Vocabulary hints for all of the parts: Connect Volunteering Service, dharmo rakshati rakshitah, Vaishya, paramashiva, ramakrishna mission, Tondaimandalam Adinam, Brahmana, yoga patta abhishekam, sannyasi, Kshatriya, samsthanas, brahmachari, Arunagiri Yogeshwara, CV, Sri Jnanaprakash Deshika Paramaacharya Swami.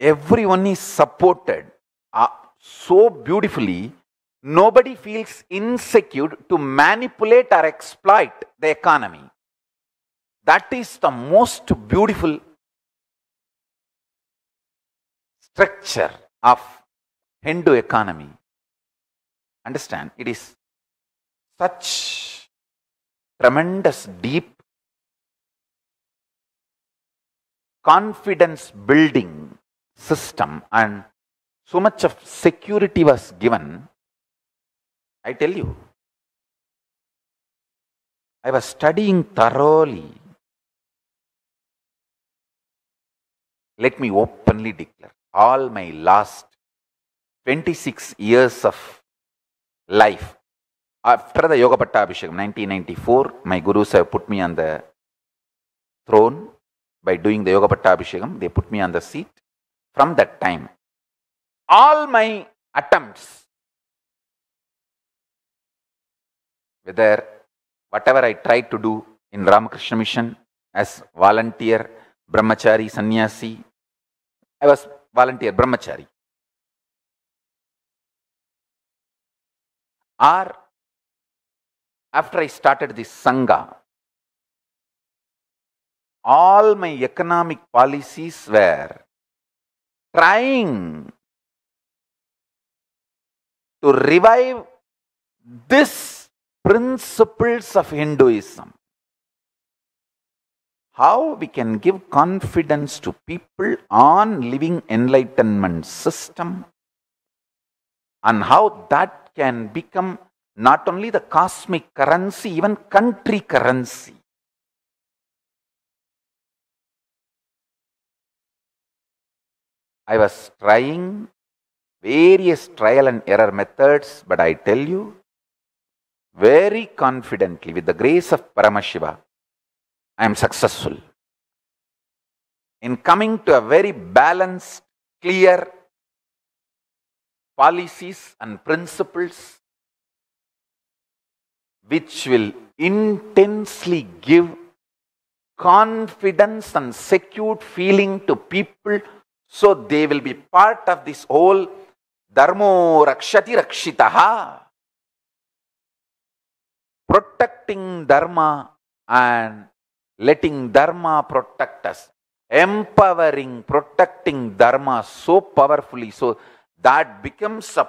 Everyone is supported so beautifully. Nobody feels insecure to manipulate or exploit the economy. That is the most beautiful structure of Hindu economy. Understand? It is such tremendous, deep confidence building system, and so much of security was given. I tell you, I was studying thoroughly. Let me openly declare, all my last 26 years of life, after the Yoga Patta Abhishekam 1994, my gurus have put me on the throne. By doing the Yoga Patta Abhishekam, they put me on the seat. From that time, all my attempts, whether whatever I tried to do in Ramakrishna Mission as volunteer, brahmachari, sannyasi, I was volunteer brahmachari, or after I started this Sangha, all my economic policies were trying to revive these principles of Hinduism. How we can give confidence to people on living enlightenment system, and how that can become not only the cosmic currency, even country currency. I was trying various trial and error methods, but I tell you, very confidently, with the grace of Paramashiva, I am successful in coming to a very balanced, clear policies and principles which will intensely give confidence and secure feeling to people. So they will be part of this whole dharmo rakshati rakshitah, protecting dharma and letting dharma protect us, empowering, protecting dharma so powerfully, so that becomes a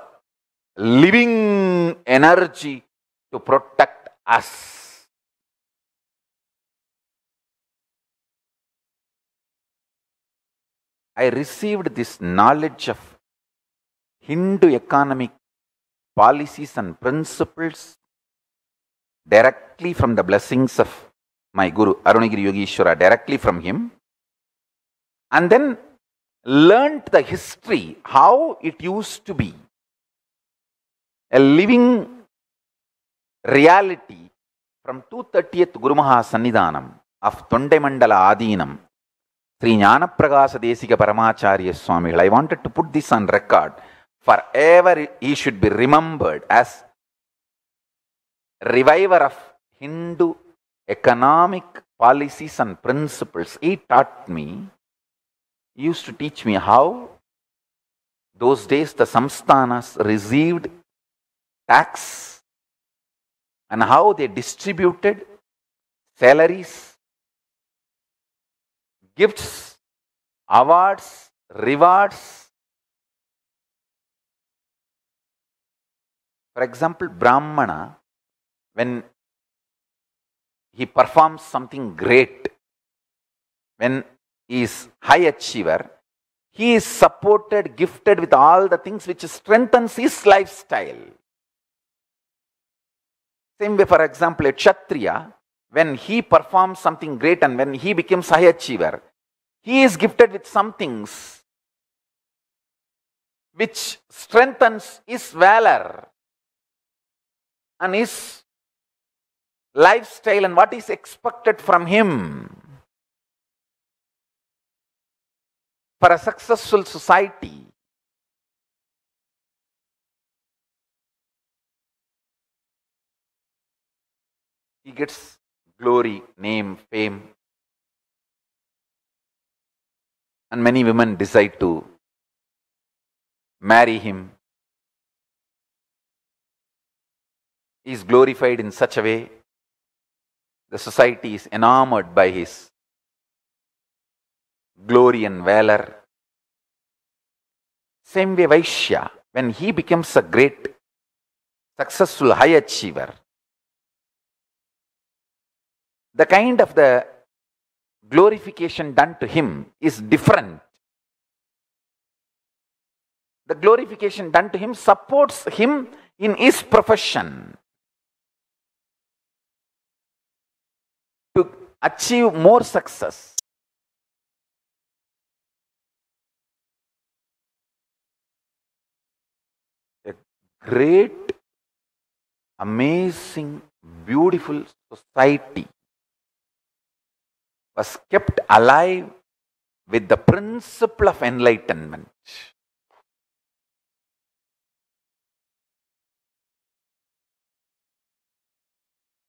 living energy to protect us. I received this knowledge of Hindu economic policies and principles directly from the blessings of my guru, Arunagiri Yogeshwara, directly from him. And then learnt the history, how it used to be a living reality from 230th Guru Maha Sannidhanam of Tondaimandalam Adinam. Sri Jnanaprakash Deshika Paramaacharya Swami. I wanted to put this on record. Forever he should be remembered as reviver of Hindu economic policies and principles. He taught me, he used to teach me how those days the samsthanas received tax and how they distributed salaries, gifts, awards, rewards. For example, Brahmana, when he performs something great, when he is high achiever, he is supported, gifted with all the things which strengthens his lifestyle. Same way, for example, a Kshatriya, when he performs something great and when he becomes high achiever, he is gifted with some things which strengthens his valor and his lifestyle and what is expected from him. For a successful society, he gets glory, name, fame. And many women decide to marry him, is glorified in such a way, the society is enamored by his glory and valor. Same way Vaishya, when he becomes a great, successful high achiever, the kind of the glorification done to him is different. The glorification done to him supports him in his profession to achieve more success. A great, amazing, beautiful society was kept alive with the principle of enlightenment.